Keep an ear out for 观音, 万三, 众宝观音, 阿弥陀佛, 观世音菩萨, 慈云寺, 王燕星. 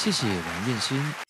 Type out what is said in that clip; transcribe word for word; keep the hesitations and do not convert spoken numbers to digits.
谢谢王燕星。